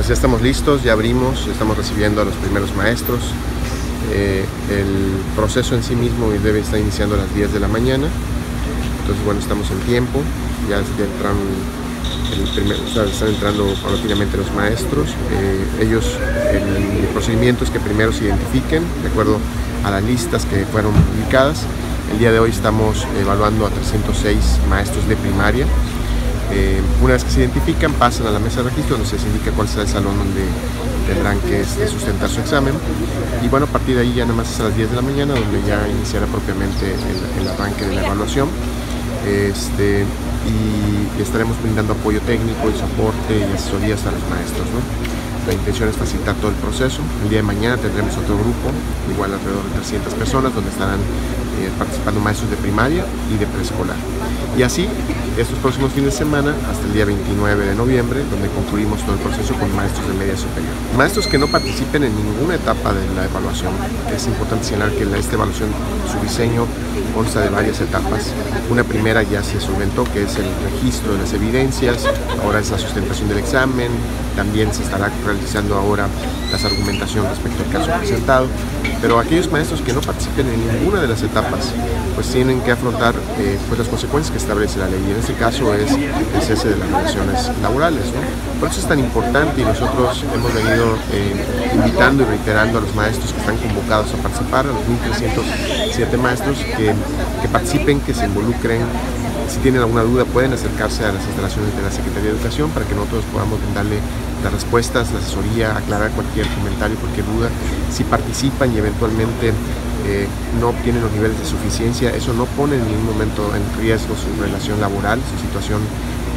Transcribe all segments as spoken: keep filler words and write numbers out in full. Pues ya estamos listos, ya abrimos, estamos recibiendo a los primeros maestros. Eh, el proceso en sí mismo debe estar iniciando a las diez de la mañana. Entonces, bueno, estamos en tiempo, ya entran, el primer, o sea, están entrando paulatinamente los maestros. Eh, ellos, el, el procedimiento es que primero se identifiquen, de acuerdo a las listas que fueron publicadas. El día de hoy estamos evaluando a trescientos seis maestros de primaria. Eh, una vez que se identifican, pasan a la mesa de registro donde se les indica cuál será el salón donde tendrán que este, sustentar su examen. Y bueno, a partir de ahí ya nada más es a las diez de la mañana donde ya iniciará propiamente el, el arranque de la evaluación. Este, y estaremos brindando apoyo técnico y soporte y asesorías a los maestros, ¿no? La intención es facilitar todo el proceso. El día de mañana tendremos otro grupo, igual alrededor de trescientas personas, donde estarán eh, participando maestros de primaria y de preescolar. Y así, estos próximos fines de semana, hasta el día veintinueve de noviembre, donde concluimos todo el proceso con maestros de media superior. Maestros que no participen en ninguna etapa de la evaluación. Es importante señalar que en esta evaluación, su diseño consta de varias etapas. Una primera ya se solventó, que es el registro de las evidencias, ahora es la sustentación del examen, también se estará realizando ahora las argumentaciones respecto al caso presentado. Pero aquellos maestros que no participen en ninguna de las etapas, pues tienen que afrontar eh, pues las consecuencias que establece la ley. Y en este caso es el cese de las relaciones laborales, ¿no? Por eso es tan importante y nosotros hemos venido eh, invitando y reiterando a los maestros que están convocados a participar, a los mil trescientos siete maestros que, que participen, que se involucren. Si tienen alguna duda pueden acercarse a las instalaciones de la Secretaría de Educación para que nosotros podamos darle las respuestas, la asesoría, aclarar cualquier comentario, cualquier duda. Si participan y eventualmente eh, no obtienen los niveles de suficiencia, eso no pone en ningún momento en riesgo su relación laboral, su situación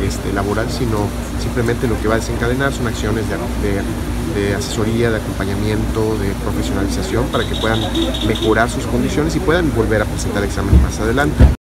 este, laboral, sino simplemente lo que va a desencadenar son acciones de, de, de asesoría, de acompañamiento, de profesionalización para que puedan mejorar sus condiciones y puedan volver a presentar exámenes más adelante.